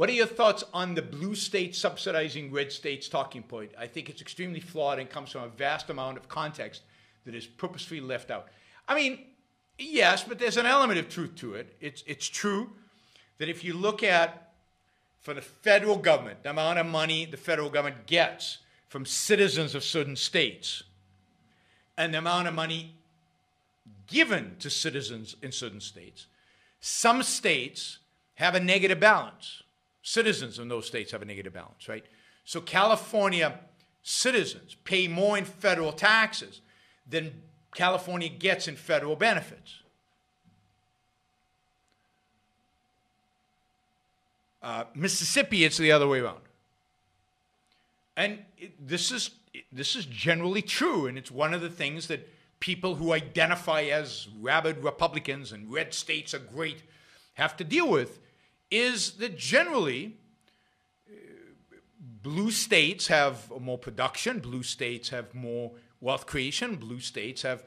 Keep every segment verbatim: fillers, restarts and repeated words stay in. What are your thoughts on the blue states subsidizing red states talking point? I think it's extremely flawed and comes from a vast amount of context that is purposefully left out. I mean, yes, but there's an element of truth to it. It's, it's true that if you look at, for the federal government, the amount of money the federal government gets from citizens of certain states and the amount of money given to citizens in certain states, some states have a negative balance. Citizens in those states have a negative balance, right? So California citizens pay more in federal taxes than California gets in federal benefits. Uh, Mississippi, it's the other way around. And it, this is, it, this is generally true, and it's one of the things that people who identify as rabid Republicans and red states are great have to deal with, is that generally uh, blue states have more production, blue states have more wealth creation, blue states have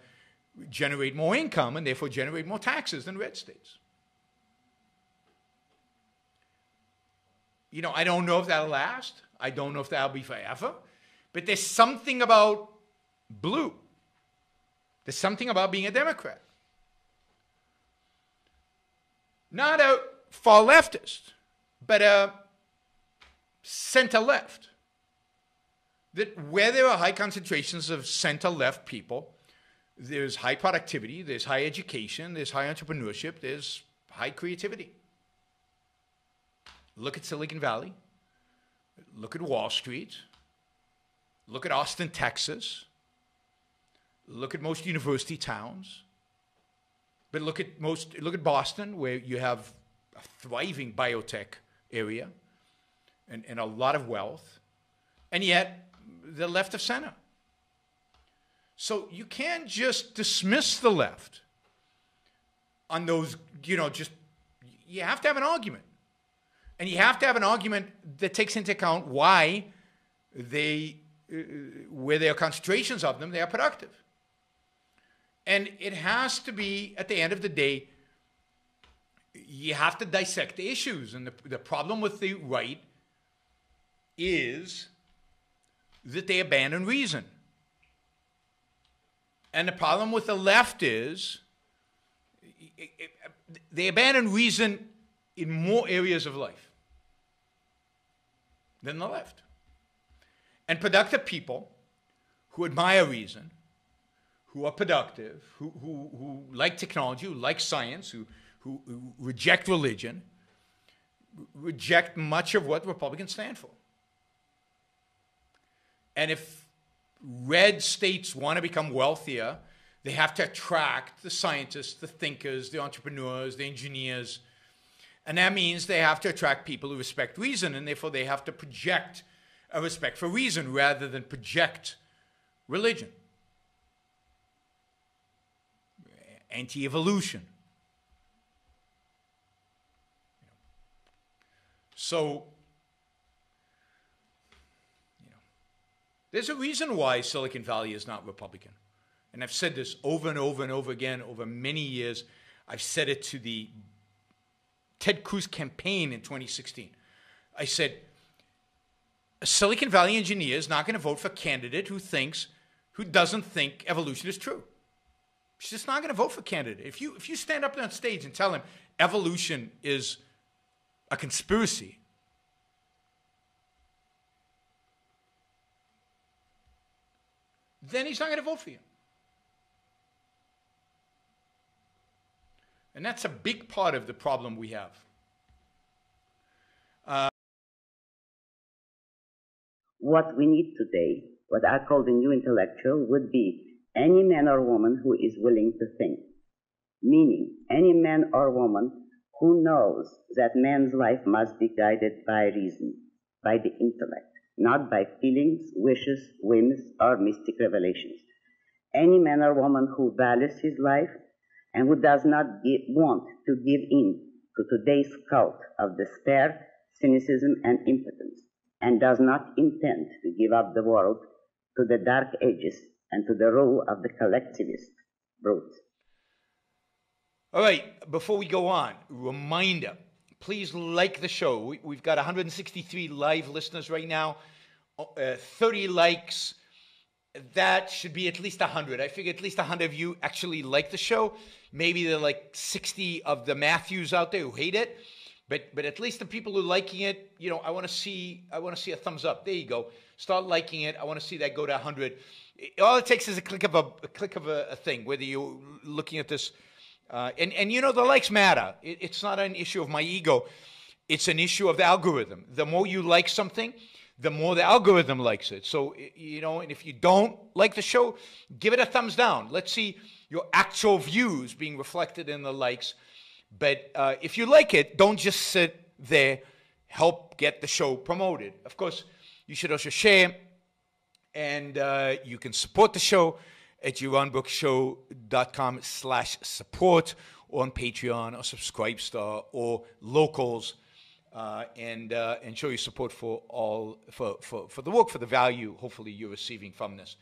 generate more income and therefore generate more taxes than red states. You know, I don't know if that'll last. I don't know if that'll be forever. But there's something about blue. There's something about being a Democrat. Not a far leftist, but a center left. That where there are high concentrations of center left people, there's high productivity, there's high education, there's high entrepreneurship, there's high creativity. Look at Silicon Valley. Look at Wall Street. Look at Austin, Texas. Look at most university towns. But look at most, look at Boston, where you have a thriving biotech area and, and a lot of wealth, and yet they're left of center. So you can't just dismiss the left on those, you know, just, you have to have an argument. And you have to have an argument that takes into account why they, uh, where there are concentrations of them, they are productive. And it has to be, at the end of the day, you have to dissect the issues. And the, the problem with the right is that they abandon reason. And the problem with the left is it, it, they abandon reason in more areas of life than the left. And productive people who admire reason, who are productive, who, who, who like technology, who like science, who, who, who reject religion, reject much of what Republicans stand for. And if red states want to become wealthier, they have to attract the scientists, the thinkers, the entrepreneurs, the engineers. And that means they have to attract people who respect reason, and therefore they have to project a respect for reason rather than project religion. Anti-evolution. So, you know, there's a reason why Silicon Valley is not Republican. And I've said this over and over and over again over many years. I've said it to the Ted Cruz campaign in twenty sixteen. I said, a Silicon Valley engineer is not going to vote for a candidate who thinks, who doesn't think evolution is true. She's just not going to vote for a candidate. If you, if you stand up on stage and tell him evolution is a conspiracy, then he's not going to vote for you. And that's a big part of the problem we have. Uh, what we need today, what I call the new intellectual, would be any man or woman who is willing to think. Meaning, any man or woman who knows that man's life must be guided by reason, by the intellect, not by feelings, wishes, whims, or mystic revelations. Any man or woman who values his life and who does not give, want to give in to today's cult of despair, cynicism, and impotence, and does not intend to give up the world to the dark ages and to the rule of the collectivist brute. All right, before we go on, reminder, Please like the show. We, we've got one hundred sixty-three live listeners right now, uh, thirty likes. That should be at least one hundred. I figure at least one hundred of you actually like the show. Maybe there are like sixty of the Matthews out there who hate it. But but at least the people who are liking it, you know, I want to see I want to see a thumbs up. There you go. Start liking it. I want to see that go to one hundred. All it takes is a click of a, a click of a, a thing, whether you're looking at this. Uh, and, and, you know, the likes matter. It, it's not an issue of my ego. It's an issue of the algorithm. The more you like something, the more the algorithm likes it. So, you know, and if you don't like the show, give it a thumbs down. Let's see your actual views being reflected in the likes. But uh, if you like it, don't just sit there. Help get the show promoted. Of course, you should also share, and uh, you can support the show at yaron brook show dot com slash support, or on Patreon, or Subscribestar, or Locals, uh, and uh, and show your support for all for, for for the work, for the value. Hopefully, you're receiving from this,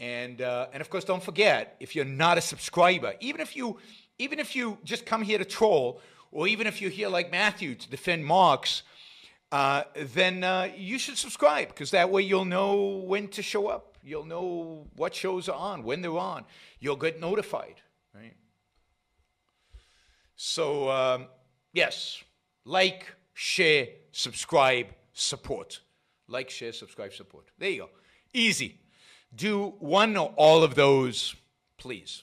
and uh, and of course, don't forget, if you're not a subscriber, even if you. Even if you just come here to troll, or even if you're here like Matthew to defend Marx, uh, then uh, you should subscribe, because that way you'll know when to show up. You'll know what shows are on, when they're on. You'll get notified, right? So, um, yes, like, share, subscribe, support. Like, share, subscribe, support. There you go. Easy. Do one or all of those, please.